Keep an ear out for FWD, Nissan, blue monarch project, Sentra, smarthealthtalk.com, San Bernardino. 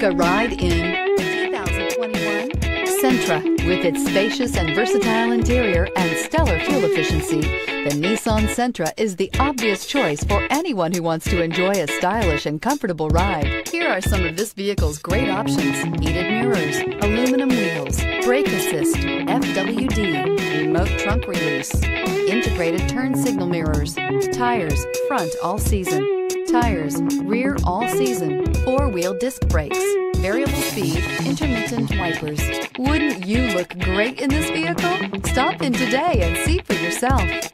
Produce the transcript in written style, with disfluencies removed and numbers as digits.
Take a ride in 2021 Sentra. With its spacious and versatile interior and stellar fuel efficiency, the Nissan Sentra is the obvious choice for anyone who wants to enjoy a stylish and comfortable ride. Here are some of this vehicle's great options: heated mirrors, aluminum wheels, brake assist, FWD, remote trunk release, integrated turn signal mirrors, tires, front all season, tires, rear all season, four-wheel disc brakes, variable speed, intermittent wipers. Wouldn't you look great in this vehicle? Stop in today and see for yourself.